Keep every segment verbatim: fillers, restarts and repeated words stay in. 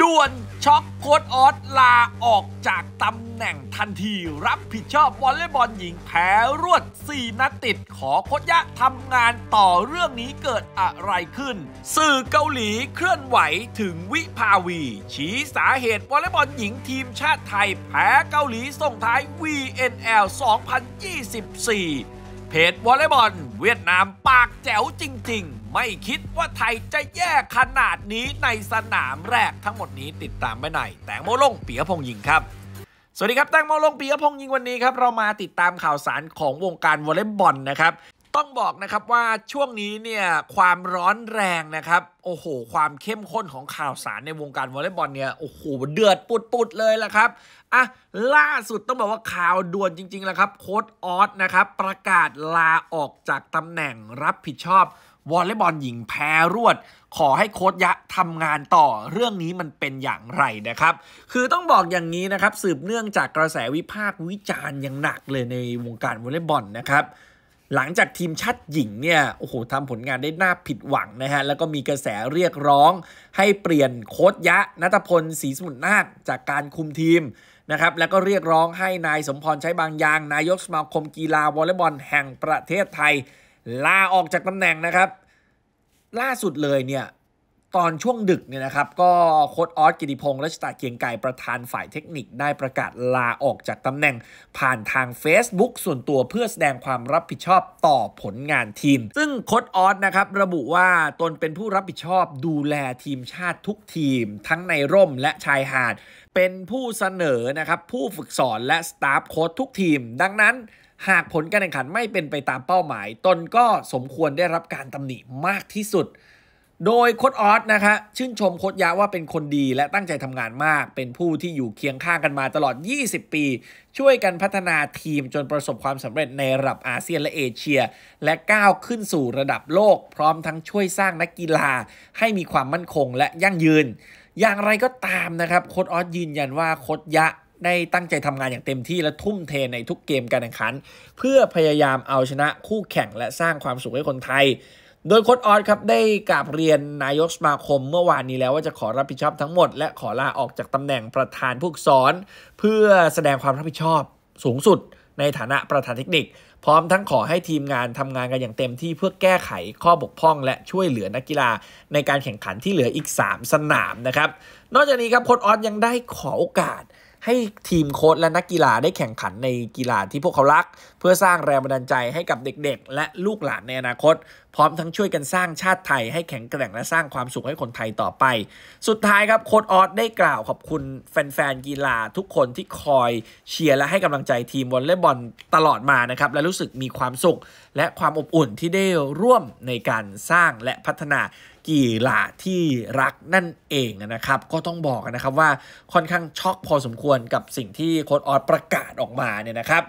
ด่วนช็อกโค้ชออสลาออกจากตำแหน่งทันทีรับผิดชอบวอลเลย์บอลหญิงแพ้รวดสี่นัดติดขอโค้ชยะทำงานต่อเรื่องนี้เกิดอะไรขึ้นสื่อเกาหลีเคลื่อนไหวถึงวิภาวีชี้สาเหตุวอลเลย์บอลหญิงทีมชาติไทยแพ้เกาหลีส่งท้าย วี เอ็น แอล สองพันยี่สิบสี่เพจวอลเลย์บอลเวียดนามปากแจ๋วจริงๆไม่คิดว่าไทยจะแย่ขนาดนี้ในสนามแรกทั้งหมดนี้ติดตามไปในแตงโมลงปิยพงษ์ยิงครับสวัสดีครับแตงโมลงปิยพงษ์ยิงวันนี้ครับเรามาติดตามข่าวสารของวงการวอลเลย์บอลนะครับต้องบอกนะครับว่าช่วงนี้เนี่ยความร้อนแรงนะครับโอ้โหความเข้มข้นของข่าวสารในวงการวอลเลย์บอลเนี่ยโอ้โหเดือดปุดๆเลยล่ะครับอ่ะล่าสุดต้องบอกว่าข่าวด่วนจริงๆแล้วครับโค้ชออสนะครับประกาศลาออกจากตำแหน่งรับผิดชอบวอลเลย์บอลหญิงแพ้รวดขอให้โค้ชยะทำงานต่อเรื่องนี้มันเป็นอย่างไรนะครับคือต้องบอกอย่างนี้นะครับสืบเนื่องจากกระแสวิพากษ์วิจารณ์อย่างหนักเลยในวงการวอลเลย์บอลนะครับหลังจากทีมชาติหญิงเนี่ยโอ้โหทำผลงานได้น่าผิดหวังนะฮะแล้วก็มีกระแสเรียกร้องให้เปลี่ยนโค้ชยะณัฐพลศรีสมุทรนาคจากการคุมทีมนะครับแล้วก็เรียกร้องให้นายสมพรใช้บางอย่างนายกสมาคมกีฬาวอลเลย์บอลแห่งประเทศไทยลาออกจากตำแหน่งนะครับล่าสุดเลยเนี่ยตอนช่วงดึกเนี่ยนะครับก็โค้ชออสกิติพงษ์รัชตาเกียงไกรประธานฝ่ายเทคนิคได้ประกาศลาออกจากตำแหน่งผ่านทาง Facebook ส่วนตัวเพื่อแสดงความรับผิดชอบต่อผลงานทีมซึ่งโค้ชออสนะครับระบุว่าตนเป็นผู้รับผิดชอบดูแลทีมชาติทุกทีมทั้งในร่มและชายหาดเป็นผู้เสนอนะครับผู้ฝึกสอนและสตาฟโค้ชทุกทีมดังนั้นหากผลการแข่งขันไม่เป็นไปตามเป้าหมายตนก็สมควรได้รับการตำหนิมากที่สุดโดยโค้ชออสนะคะชื่นชมโค้ชยะว่าเป็นคนดีและตั้งใจทำงานมากเป็นผู้ที่อยู่เคียงข้างกันมาตลอดยี่สิบปีช่วยกันพัฒนาทีมจนประสบความสำเร็จในระดับอาเซียนและเอเชียและก้าวขึ้นสู่ระดับโลกพร้อมทั้งช่วยสร้างนักกีฬาให้มีความมั่นคงและยั่งยืนอย่างไรก็ตามนะครับโค้ชออสยืนยันว่าโค้ชยะได้ตั้งใจทำงานอย่างเต็มที่และทุ่มเทในทุกเกมการแข่งขันเพื่อพยายามเอาชนะคู่แข่งและสร้างความสุขให้คนไทยโดยโค้ชออสครับได้กราบเรียนนายกสมาคมเมื่อวานนี้แล้วว่าจะขอรับผิดชอบทั้งหมดและขอลาออกจากตำแหน่งประธานผู้สอนเพื่อแสดงความรับผิดชอบสูงสุดในฐานะประธานเทคนิคพร้อมทั้งขอให้ทีมงานทำงานกันอย่างเต็มที่เพื่อแก้ไขข้อบกพร่องและช่วยเหลือนักกีฬาในการแข่งขันที่เหลืออีกสามสนามนะครับนอกจากนี้ครับโค้ชออสยังได้ขอโอกาสให้ทีมโค้ชและนักกีฬาได้แข่งขันในกีฬาที่พวกเขารักเพื่อสร้างแรงบันดาลใจให้กับเด็กๆและลูกหลานในอนาคตพร้อมทั้งช่วยกันสร้างชาติไทยให้แข็งแกร่งและสร้างความสุขให้คนไทยต่อไปสุดท้ายครับโค้ชออสได้กล่าวขอบคุณแฟนๆกีฬาทุกคนที่คอยเชียร์และให้กำลังใจทีมวอลเลย์บอลตลอดมานะครับและรู้สึกมีความสุขและความอบอุ่นที่ได้ร่วมในการสร้างและพัฒนากีฬาที่รักนั่นเองนะครับก็ต้องบอกนะครับว่าค่อนข้างช็อกพอสมควรกับสิ่งที่โค้ชออสประกาศออกมาเนี่ยนะครับ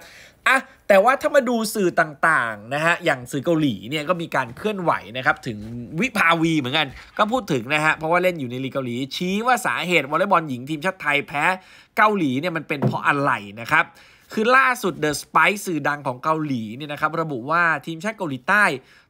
อ่ะแต่ว่าถ้ามาดูสื่อต่างๆนะฮะอย่างสื่อเกาหลีเนี่ยก็มีการเคลื่อนไหวนะครับถึงวิภาวีเหมือนกันก็พูดถึงนะฮะเพราะว่าเล่นอยู่ในลีกเกาหลีชี้ว่าสาเหตุวอลเลย์บอลหญิงทีมชาติไทยแพ้เกาหลีเนี่ยมันเป็นเพราะอะไรนะครับคือล่าสุด The Spice สื่อดังของเกาหลีเนี่ยนะครับระบุว่าทีมชาติเกาหลีใต้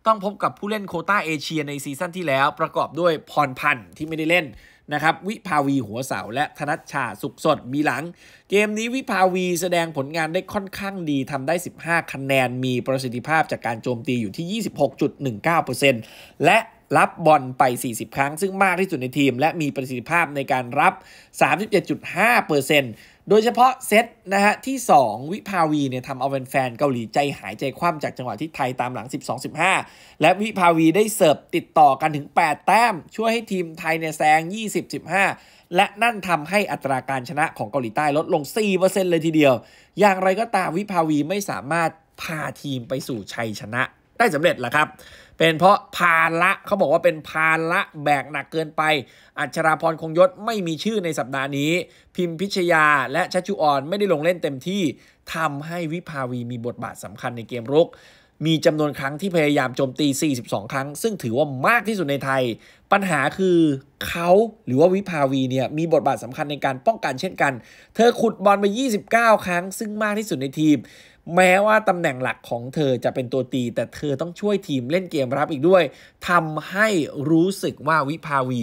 ต้องพบกับผู้เล่นโควต้าเอเชียในซีซั่นที่แล้วประกอบด้วยพรพันธ์ที่ไม่ได้เล่นนะครับวิภาวีหัวเสาและธนัชชาสุขสดมีหลังเกมนี้วิภาวีแสดงผลงานได้ค่อนข้างดีทำได้สิบห้าคะแนนมีประสิทธิภาพจากการโจมตีอยู่ที่ ยี่สิบหกจุดหนึ่งเก้าเปอร์เซ็นต์ และรับบอลไปสี่สิบครั้งซึ่งมากที่สุดในทีมและมีประสิทธิภาพในการรับ สามสิบเจ็ดจุดห้าเปอร์เซ็นต์โดยเฉพาะเซตนะฮะที่สองวิภาวีเนี่ยทำเอาแฟนๆเกาหลีใจหายใจคว่ำจากจังหวะที่ไทยตามหลัง สิบสองสิบห้า และวิภาวีได้เสิร์ฟติดต่อกันถึงแปดแต้มช่วยให้ทีมไทยเนี่ยแซง ยี่สิบสิบห้า และนั่นทำให้อัตราการชนะของเกาหลีใต้ลดลง สี่เปอร์เซ็นต์ เลยทีเดียวอย่างไรก็ตามวิภาวีไม่สามารถพาทีมไปสู่ชัยชนะได้สำเร็จล่ะครับเป็นเพราะภาระเขาบอกว่าเป็นภาระแบกหนักเกินไปอัชราพรคงยศไม่มีชื่อในสัปดาห์นี้พิมพิชยาและชัชชุออนไม่ได้ลงเล่นเต็มที่ทำให้วิภาวีมีบทบาทสำคัญในเกมรุกมีจำนวนครั้งที่พยายามโจมตีสี่สิบสองครั้งซึ่งถือว่ามากที่สุดในไทยปัญหาคือเขาหรือว่าวิภาวีเนี่ยมีบทบาทสำคัญในการป้องกันเช่นกันเธอขุดบอลไปยี่สิบเก้าครั้งซึ่งมากที่สุดในทีมแม้ว่าตำแหน่งหลักของเธอจะเป็นตัวตีแต่เธอต้องช่วยทีมเล่นเกมรับอีกด้วยทำให้รู้สึกว่าวิภาวี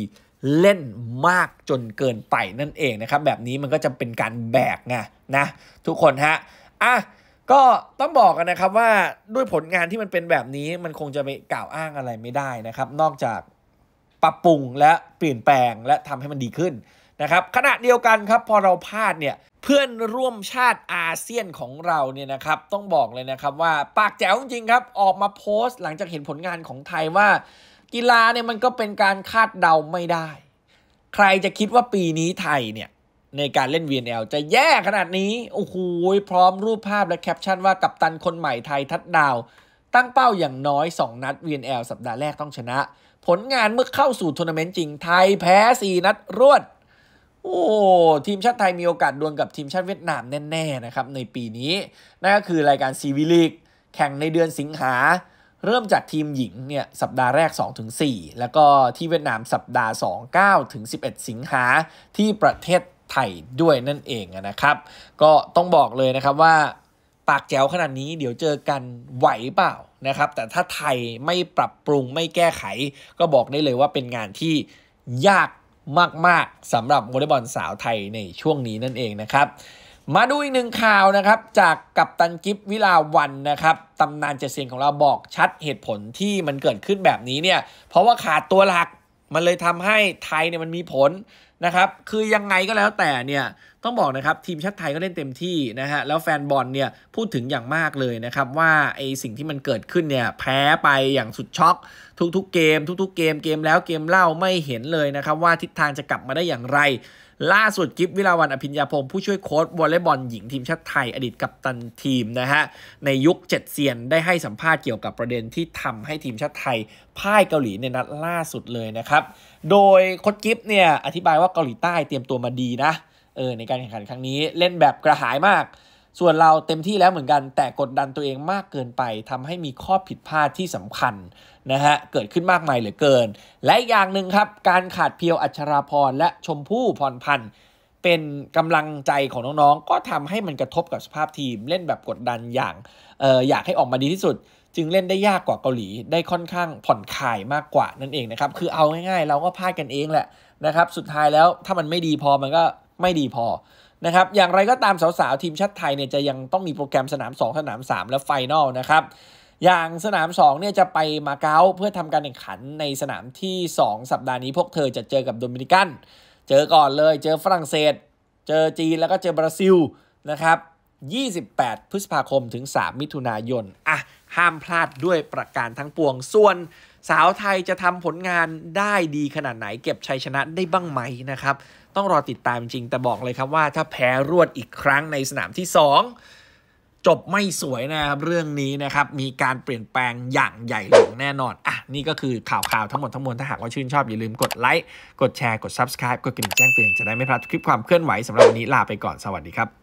เล่นมากจนเกินไปนั่นเองนะครับแบบนี้มันก็จะเป็นการแบกไงนะทุกคนฮะอ่ะก็ต้องบอกกันนะครับว่าด้วยผลงานที่มันเป็นแบบนี้มันคงจะไปกล่าวอ้างอะไรไม่ได้นะครับนอกจากปรับปรุงและเปลี่ยนแปลงและทำให้มันดีขึ้นนะครับขณะเดียวกันครับพอเราพลาดเนี่ยเพื่อนร่วมชาติอาเซียนของเราเนี่ยนะครับต้องบอกเลยนะครับว่าปากแจ๋วจริงครับออกมาโพสต์หลังจากเห็นผลงานของไทยว่ากีฬาเนี่ยมันก็เป็นการคาดเดาไม่ได้ใครจะคิดว่าปีนี้ไทยเนี่ยในการเล่น วี เอ็น แอล จะแย่ขนาดนี้โอ้โหพร้อมรูปภาพและแคปชั่นว่ากัปตันคนใหม่ไทยทัดดาวตั้งเป้าอย่างน้อยสองนัด วี เอ็น แอล สัปดาห์แรกต้องชนะผลงานเมื่อเข้าสู่ทัวร์นาเมนต์จริงไทยแพ้สี่นัดรวดโอ้ทีมชาติไทยมีโอกาสดวลกับทีมชาติเวียดนามแน่ๆนะครับในปีนี้นั่นก็คือรายการซีวีลีกแข่งในเดือนสิงหาเริ่มจากทีมหญิงเนี่ยสัปดาห์แรก สองถึงสี่ แล้วก็ที่เวียดนามสัปดาห์สอง เก้าถึงสิบเอ็ด สิงหาที่ประเทศไทยด้วยนั่นเองนะครับก็ต้องบอกเลยนะครับว่าปากแจ๋วขนาดนี้เดี๋ยวเจอกันไหวเปล่านะครับแต่ถ้าไทยไม่ปรับปรุงไม่แก้ไขก็บอกได้เลยว่าเป็นงานที่ยากมากๆสำหรับวอลเลย์บอลสาวไทยในช่วงนี้นั่นเองนะครับมาดูอีกหนึ่งข่าวนะครับจากกัปตันกิฟวิลาวันนะครับตำนานเจเซียนของเราบอกชัดเหตุผลที่มันเกิดขึ้นแบบนี้เนี่ยเพราะว่าขาดตัวหลักมันเลยทำให้ไทยเนี่ยมันมีผลนะครับคือยังไงก็แล้วแต่เนี่ยต้องบอกนะครับทีมชาติไทยก็เล่นเต็มที่นะฮะแล้วแฟนบอลเนี่ยพูดถึงอย่างมากเลยนะครับว่าไอสิ่งที่มันเกิดขึ้นเนี่ยแพ้ไปอย่างสุดช็อกทุกๆเกมทุกๆเกมเกมแล้วเกมเล่าไม่เห็นเลยนะครับว่าทิศทางจะกลับมาได้อย่างไรล่าสุดกิฟวิลาวันอภิญญาพงศ์ผู้ช่วยโค้ชวอลเลย์บอลหญิงทีมชาติไทยอดีตกัปตันทีมนะฮะในยุคเจ็ดเซียนได้ให้สัมภาษณ์เกี่ยวกับประเด็นที่ทำให้ทีมชาติไทยพ่ายเกาหลีในนัดล่าสุดเลยนะครับโดยโค้ชกิฟเนี่ยอธิบายว่าเกาหลีใต้เตรียมตัวมาดีนะเออในการแข่งขันครั้งนี้เล่นแบบกระหายมากส่วนเราเต็มที่แล้วเหมือนกันแต่กดดันตัวเองมากเกินไปทำให้มีข้อผิดพลาดที่สำคัญนะฮะเกิดขึ้นมากมายเหลือเกินและอย่างหนึ่งครับการขาดเพียวอัชราพรและชมพู่พรพันธ์เป็นกำลังใจของน้องๆก็ทำให้มันกระทบกับสภาพทีมเล่นแบบกดดันอย่างเอ่ออยากให้ออกมาดีที่สุดจึงเล่นได้ยากกว่าเกาหลีได้ค่อนข้างผ่อนคลายมากกว่านั่นเองนะครับคือเอาง่ายๆเราก็พลาดกันเองแหละนะครับสุดท้ายแล้วถ้ามันไม่ดีพอมันก็ไม่ดีพอนะครับอย่างไรก็ตามสาวๆทีมชาติไทยเนี่ยจะยังต้องมีโปรแกรมสนามสองสนามสามและไฟนอลนะครับอย่างสนามสองเนี่ยจะไปมาเก๊าเพื่อทำการแข่งขันในสนามที่สองสัปดาห์นี้พวกเธอจะเจอกับโดมินิกันเจอก่อนเลยเจอฝรั่งเศสเจอจีนแล้วก็เจอบราซิลนะครับยี่สิบแปดพฤษภาคมถึงสามมิถุนายนอ่ะห้ามพลาดด้วยประการทั้งปวงส่วนสาวไทยจะทำผลงานได้ดีขนาดไหนเก็บชัยชนะได้บ้างไหมนะครับต้องรอติดตามจริงแต่บอกเลยครับว่าถ้าแพ้รวดอีกครั้งในสนามที่สองจบไม่สวยนะครับเรื่องนี้นะครับมีการเปลี่ยนแปลงอย่างใหญ่หลวงแน่นอนอ่ะนี่ก็คือข่าวข่าวทั้งหมดทั้งมวลถ้าหากว่าชื่นชอบอย่าลืมกดไลค์กดแชร์กด ซับสไครบ์ กดกระดิ่งแจ้งเตือนจะได้ไม่พลาดคลิปความเคลื่อนไหวสำหรับวันนี้ลาไปก่อนสวัสดีครับ